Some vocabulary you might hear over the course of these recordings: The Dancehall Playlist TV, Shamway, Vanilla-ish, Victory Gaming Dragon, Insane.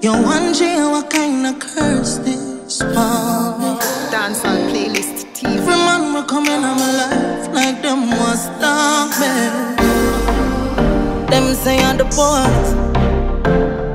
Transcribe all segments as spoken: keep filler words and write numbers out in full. You're wondering what kind of curse this was. Dancehall Playlist T V. Every man will come in on my life like them was dark men. Them say I'm the boss,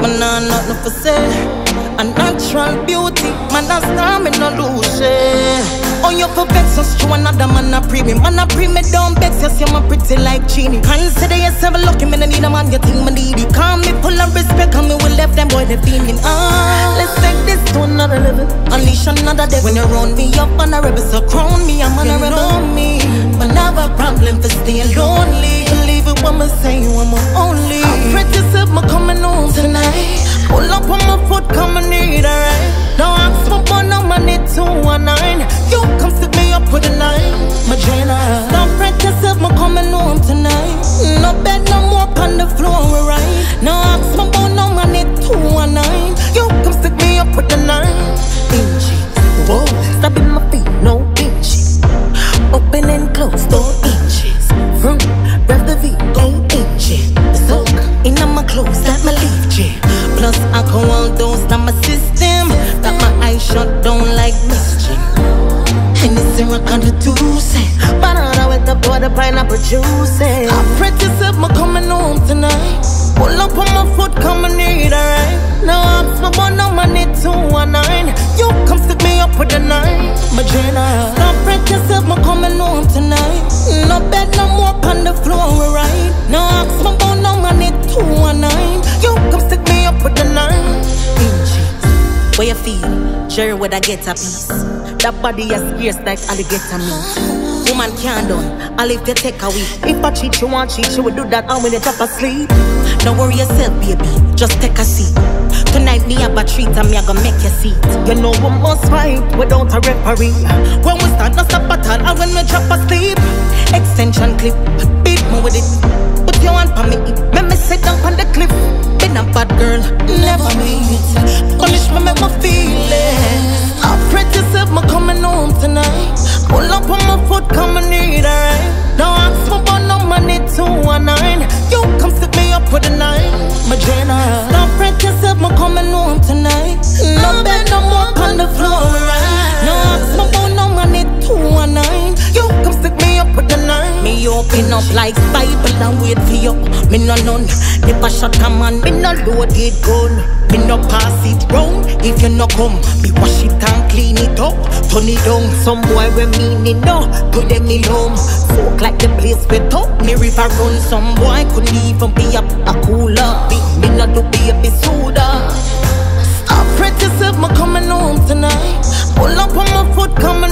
man I'm nothing for sale. A natural beauty, man a star, me no lose it. On your perfections, true another man a pre me. Man a pre me down vex, you see I'm pretty like Genie. Consider yourself lucky, man I need a man, you think me needy. Call me full of respect, and me will left them boy they feeling. Ah, let's take this to another level, unleash another devil. When you round me up on a rebel, so crown me, I'm on a rebel. You know me, but I have a problem for staying lonely. Believe it when I say you are my only. I'm pretty sick, I'm coming home tonight. Pull up on my foot, come and need a ride. Now ask for one, I'm on it, two or nine. You come sit me up with a nine, my general. Don't fret yourself, I'm coming home tonight. No bed, no more, on the floor, we right. Now ask for one, I'm on it, two or nine. You come sit me up with a nine. Pinchy, whoa, stop in my feet, no pinches. Open and close, door inches. Vroom, grab the V, go inches. Soak, in on my clothes, that my leaf jam. Plus I can hold those down my system. Got my eyes shut down like mischief. And it's in a country to say banana with the border pineapple juice. I'm pretty sick, I'm coming home tonight. Pull up on my foot, come and need a ride. Now I'm for one, I'm on it, two or nine. You come stick me up with a nine, my general. I'm pretty sick, I'm coming home tonight. No bed, no more, on the floor, we right. Now I'm for one, I'm on it, two or nine. You come stick me up with the nine. Inches, where you feel? Sure, where I get a piece. That body is fierce like alligator meat. Woman can't done, I'll if you take a week. If I cheat you, want cheat you, will do that. And when you drop asleep, don't worry yourself, baby, just take a seat. Tonight me have a treat and me a gonna make you see it. You know we must fight without a referee. When we start, no stop at all, and when we drop asleep. Extension clip, beat me with it. Put your hand on me, make me sit down on the cliff. Been a bad girl, never meet it. Punish me, make me feel it. I'll pray to save me coming home tonight. Pull up on my foot, come and need a ride. Don't ask for one, no money, two or nine. You come sit me up with a nine, my general. Don't fret yourself, I'm coming home tonight. No bed, no more on the floor, right? No ask my phone, no money, two or nine. You come stick me up with the nine. Me open up like Bible and wait for you. Me no none, never shot a man. Me no loaded gun, me no pass it round. If you no come, me wash it and clean it up. Turn it down, some boy we mean it no. Put them in home, folk like the place we talk. Me river run, some boy couldn't even be a, a cooler. Me no do baby soda. I pray to save me coming home tonight. Pull up on my foot, come